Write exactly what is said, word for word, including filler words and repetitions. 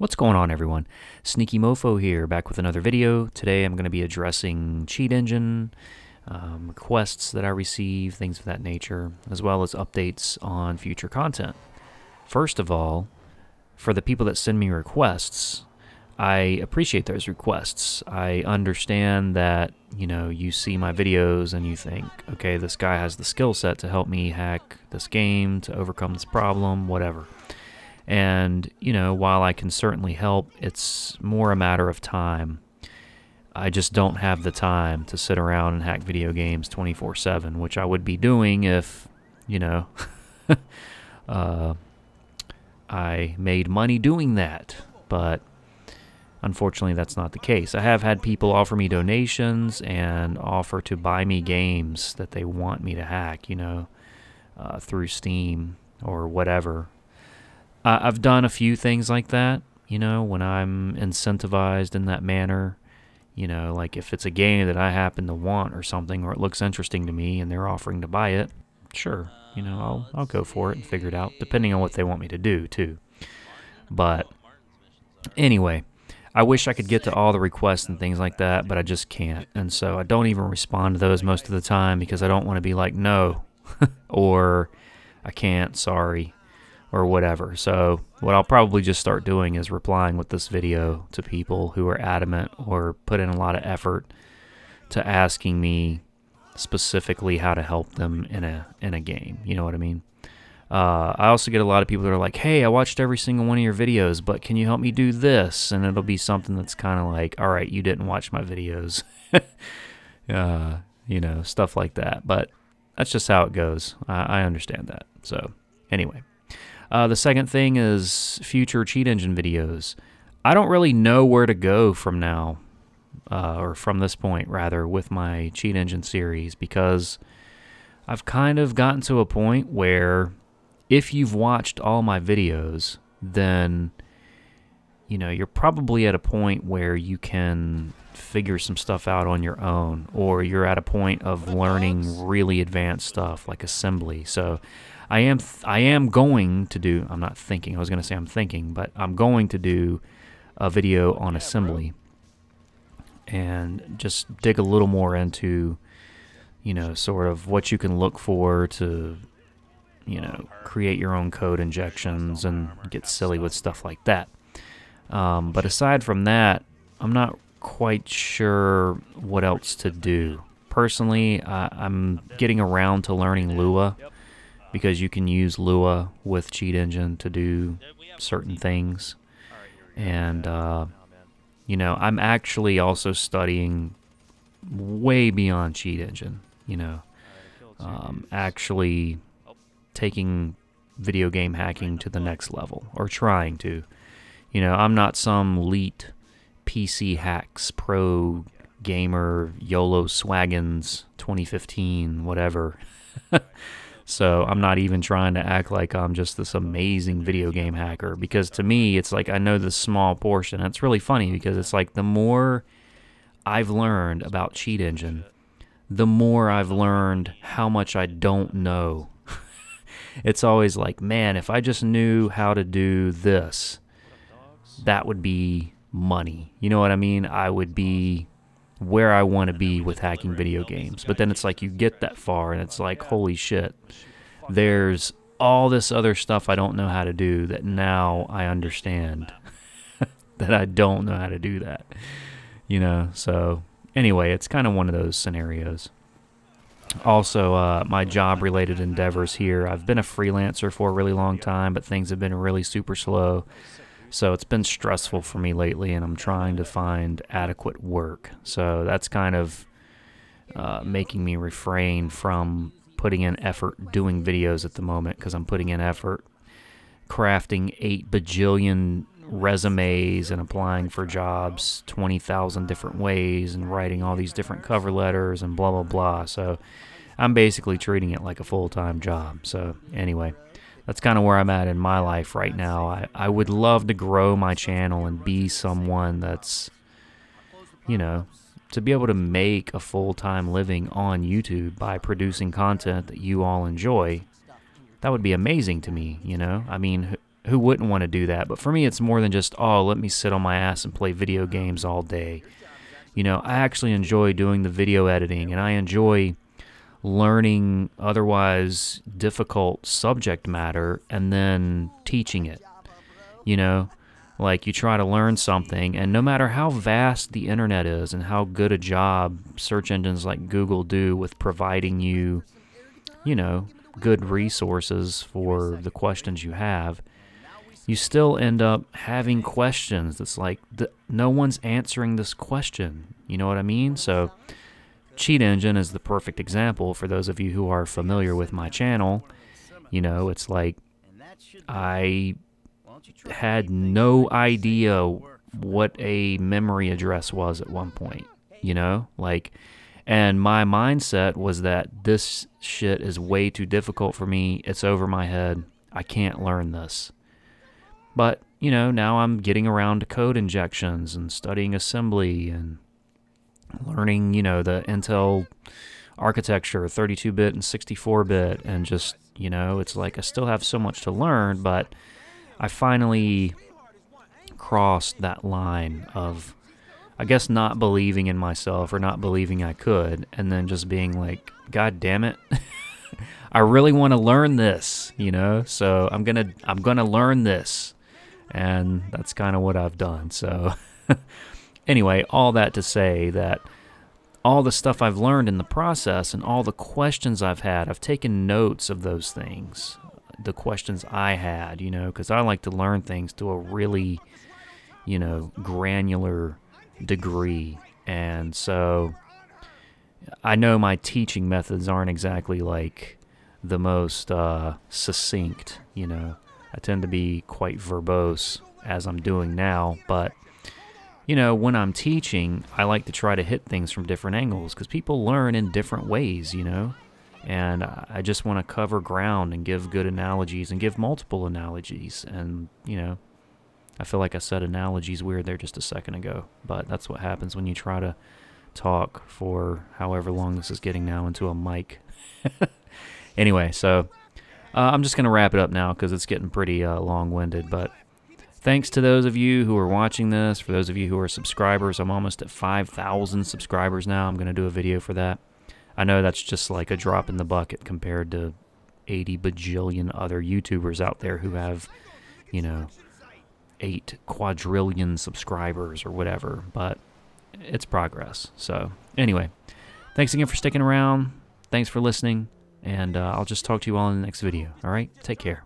What's going on, everyone? Sneaky Mofo here, back with another video. Today I'm going to be addressing Cheat Engine, um, requests that I receive, things of that nature, as well as updates on future content. First of all, for the people that send me requests, I appreciate those requests. I understand that, you know, you see my videos and you think, okay, this guy has the skill set to help me hack this game, to overcome this problem, whatever. And, you know, while I can certainly help, it's more a matter of time. I just don't have the time to sit around and hack video games twenty-four seven, which I would be doing if, you know, uh, I made money doing that. But unfortunately, that's not the case. I have had people offer me donations and offer to buy me games that they want me to hack, you know, uh, through Steam or whatever. I've done a few things like that, you know, when I'm incentivized in that manner, you know, like if it's a game that I happen to want or something, or it looks interesting to me and they're offering to buy it, sure, you know, I'll, I'll go for it and figure it out, depending on what they want me to do, too. But anyway, I wish I could get to all the requests and things like that, but I just can't, and so I don't even respond to those most of the time because I don't want to be like, no, or I can't, sorry, or whatever. So what I'll probably just start doing is replying with this video to people who are adamant or put in a lot of effort to asking me specifically how to help them in a in a game. You know what I mean? Uh, I also get a lot of people that are like, hey, I watched every single one of your videos, but can you help me do this? And it'll be something that's kind of like, all right, you didn't watch my videos. uh, you know, stuff like that. But that's just how it goes. I, I understand that. So anyway. Uh, the second thing is future Cheat Engine videos. I don't really know where to go from now, uh, or from this point, rather, with my Cheat Engine series, because I've kind of gotten to a point where if you've watched all my videos, then, you know, you're probably at a point where you can figure some stuff out on your own, or you're at a point of learning really advanced stuff like assembly. So I am th I am going to do I'm not thinking I was gonna say I'm thinking but I'm going to do a video on assembly and just dig a little more into, you know, sort of what you can look for to, you know, create your own code injections and get silly with stuff like that. Um, but aside from that, I'm not quite sure what else to do. Personally, uh, I'm getting around to learning Lua, because you can use Lua with Cheat Engine to do certain things. And, uh, you know, I'm actually also studying way beyond Cheat Engine, you know. Um, actually taking video game hacking to the next level, or trying to. You know, I'm not some elite P C hacks, pro gamer, YOLO swaggins, twenty fifteen, whatever. So I'm not even trying to act like I'm just this amazing video game hacker, because to me, it's like I know this small portion. It's really funny because it's like the more I've learned about Cheat Engine, the more I've learned how much I don't know. It's always like, man, if I just knew how to do this, that would be money. You know what I mean? I would be where I want to be with hacking video games. But then it's like you get that far and it's like, holy shit, there's all this other stuff I don't know how to do that now I understand that I don't know how to do that. You know, so anyway, it's kind of one of those scenarios. Also, uh, my job-related endeavors here. I've been a freelancer for a really long time, but things have been really super slow. So it's been stressful for me lately, and I'm trying to find adequate work. So that's kind of uh, making me refrain from putting in effort doing videos at the moment, because I'm putting in effort crafting eight bajillion resumes and applying for jobs twenty thousand different ways and writing all these different cover letters and blah, blah, blah. So I'm basically treating it like a full-time job. So anyway, that's kind of where I'm at in my life right now. I, I would love to grow my channel and be someone that's, you know, to be able to make a full-time living on YouTube by producing content that you all enjoy. That would be amazing to me, you know? I mean, who wouldn't want to do that? But for me, it's more than just, oh, let me sit on my ass and play video games all day. You know, I actually enjoy doing the video editing, and I enjoy learning otherwise difficult subject matter and then teaching it. You know, like you try to learn something, and no matter how vast the internet is and how good a job search engines like Google do with providing you, you know, good resources for the questions you have, you still end up having questions that's like, the, no one's answering this question. You know what I mean? So Cheat Engine is the perfect example for those of you who are familiar with my channel. You know, it's like I had no idea what a memory address was at one point, you know? Like, and my mindset was that this shit is way too difficult for me. It's over my head. I can't learn this. But, you know, now I'm getting around to code injections and studying assembly and learning, you know, the Intel architecture, thirty-two bit and sixty-four bit, and just, you know, it's like I still have so much to learn, but I finally crossed that line of, I guess, not believing in myself or not believing I could, and then just being like, God damn it. I really want to learn this, you know, so I'm going to I'm going to learn this. And that's kind of what I've done. So anyway, all that to say that all the stuff I've learned in the process and all the questions I've had, I've taken notes of those things, the questions I had, you know, because I like to learn things to a really, you know, granular degree. And so I know my teaching methods aren't exactly like the most uh, succinct, you know. I tend to be quite verbose, as I'm doing now, but, you know, when I'm teaching, I like to try to hit things from different angles, because people learn in different ways, you know, and I just want to cover ground and give good analogies and give multiple analogies, and, you know, I feel like I said analogies weird there just a second ago, but that's what happens when you try to talk for however long this is getting now into a mic. Anyway, so uh, I'm just going to wrap it up now because it's getting pretty uh, long-winded, but thanks to those of you who are watching this. For those of you who are subscribers, I'm almost at five thousand subscribers now. I'm going to do a video for that. I know that's just like a drop in the bucket compared to eighty bajillion other YouTubers out there who have, you know, eight quadrillion subscribers or whatever, but it's progress. So anyway, thanks again for sticking around. Thanks for listening, and uh, I'll just talk to you all in the next video. All right, take care.